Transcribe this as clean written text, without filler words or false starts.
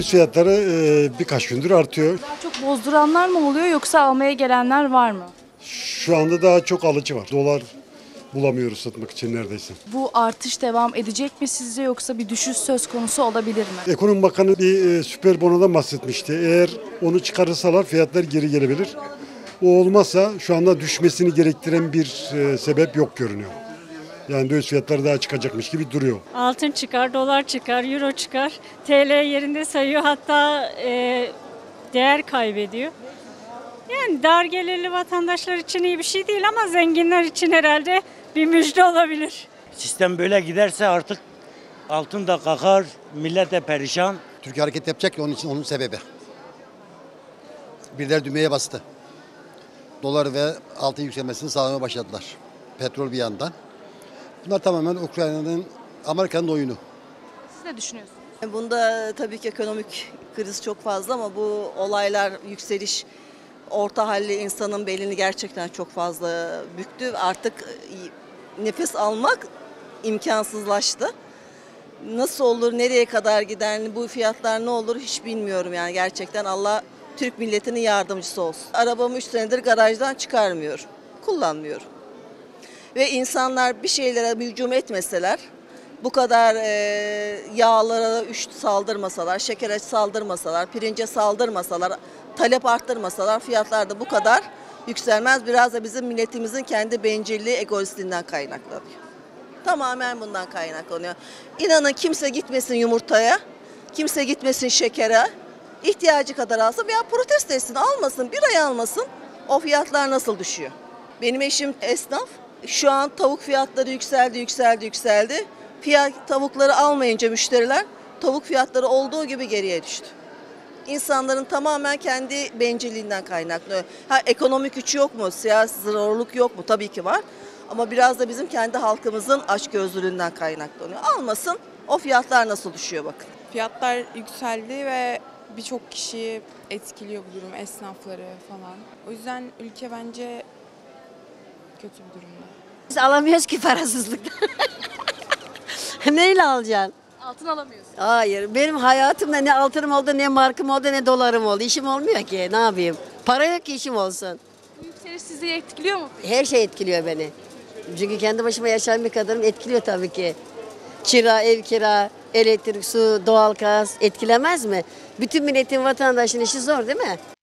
döviz fiyatları birkaç gündür artıyor. Daha çok bozduranlar mı oluyor yoksa almaya gelenler var mı? Şu anda daha çok alıcı var. Dolar bulamıyoruz satmak için neredeyse. Bu artış devam edecek mi sizce yoksa bir düşüş söz konusu olabilir mi? Ekonomi Bakanı bir süper bonodan bahsetmişti. Eğer onu çıkarırsalar fiyatlar geri gelebilir. O olmazsa şu anda düşmesini gerektiren bir sebep yok görünüyor. Yani döviz fiyatları daha çıkacakmış gibi duruyor. Altın çıkar, dolar çıkar, euro çıkar. TL yerinde sayıyor, hatta değer kaybediyor. Yani dar gelirli vatandaşlar için iyi bir şey değil ama zenginler için herhalde bir müjde olabilir. Sistem böyle giderse artık altın da kalkar, millet de perişan. Türkiye hareket yapacak ki onun için, onun sebebi. Birileri düğmeye bastı. Dolar ve altın yükselmesini sağlamaya başladılar. Petrol bir yandan. Bunlar tamamen Ukrayna'nın, Amerika'nın oyunu. Siz ne düşünüyorsunuz? Bunda tabii ki ekonomik kriz çok fazla ama bu olaylar, yükseliş, orta halli insanın belini gerçekten çok fazla büktü. Artık nefes almak imkansızlaştı. Nasıl olur, nereye kadar gider, bu fiyatlar ne olur hiç bilmiyorum yani gerçekten. Allah Türk milletinin yardımcısı olsun. Arabamı 3 senedir garajdan çıkarmıyorum, kullanmıyorum. Ve insanlar bir şeylere hücum etmeseler, bu kadar yağlara saldırmasalar, şekere saldırmasalar, pirince saldırmasalar, talep arttırmasalar fiyatlar da bu kadar yükselmez. Biraz da bizim milletimizin kendi bencilliği, egoistliğinden kaynaklanıyor. Tamamen bundan kaynaklanıyor. İnanın kimse gitmesin yumurtaya, kimse gitmesin şekere, ihtiyacı kadar alsın veya protesto etsin, almasın, bir ay almasın, o fiyatlar nasıl düşüyor? Benim eşim esnaf. Şu an tavuk fiyatları yükseldi. Tavukları almayınca müşteriler tavuk fiyatları olduğu gibi geriye düştü. İnsanların tamamen kendi bencilliğinden kaynaklı. Ha, ekonomik güç yok mu? Siyasi zorluk yok mu? Tabii ki var. Ama biraz da bizim kendi halkımızın açgözlülüğünden kaynaklanıyor. Almasın, o fiyatlar nasıl düşüyor bakın. Fiyatlar yükseldi ve birçok kişiyi etkiliyor bu durum, esnafları falan. O yüzden ülke bence kötü bir durumda. Biz alamıyoruz ki parasızlıktan. Neyle alacaksın? Altın alamıyorsun. Hayır. Benim hayatımda ne altınım oldu, ne markım oldu, ne dolarım oldu. İşim olmuyor ki. Ne yapayım? Para yok ki işim olsun. Bu yükseliş sizi etkiliyor mu? Her şey etkiliyor beni. Çünkü kendi başıma yaşayan bir kadınım, etkiliyor tabii ki. Kira, ev kira, elektrik, su, doğalgaz etkilemez mi? Bütün milletin, vatandaşın işi zor değil mi?